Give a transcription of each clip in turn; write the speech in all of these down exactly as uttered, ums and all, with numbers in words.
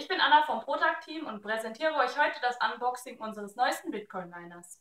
Ich bin Anna vom ProTag-Team und präsentiere euch heute das Unboxing unseres neuesten Bitcoin-Miners.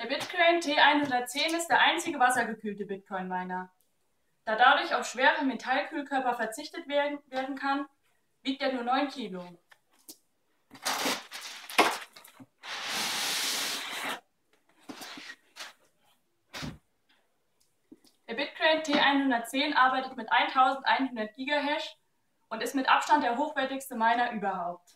Der BitCrane T hundertzehn ist der einzige wassergekühlte Bitcoin-Miner. Da dadurch auf schwere Metallkühlkörper verzichtet werden, werden kann, wiegt er nur neun Kilo. Der BitCrane T hundertzehn arbeitet mit eintausendeinhundert Gigahash und ist mit Abstand der hochwertigste Miner überhaupt.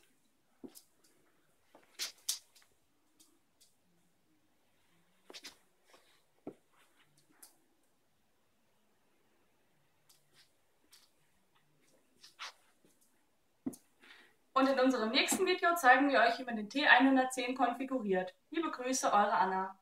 Und in unserem nächsten Video zeigen wir euch, wie man den T hundertzehn konfiguriert. Liebe Grüße, eure Anna.